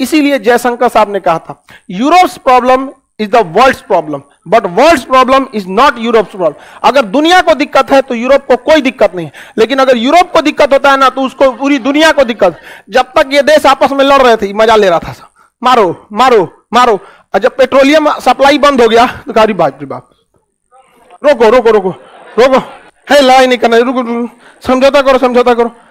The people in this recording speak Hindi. इसीलिए जयशंकर साहब ने कहा था Europe's problem is the world's problem but world's problem is not Europe's problem. अगर दुनिया को दिक्कत है तो यूरोप को कोई दिक्कत नहीं है, लेकिन अगर यूरोप को दिक्कत होता है ना तो उसको पूरी दुनिया को दिक्कत। जब तक ये देश आपस में लड़ रहे थे मजा ले रहा था, मारो मारो मारो, और जब पेट्रोलियम सप्लाई बंद हो गया तो गाड़ी बात रोको रोको रोको रोको है, लड़ाई नहीं करना, रुको समझौता करो समझौता करो।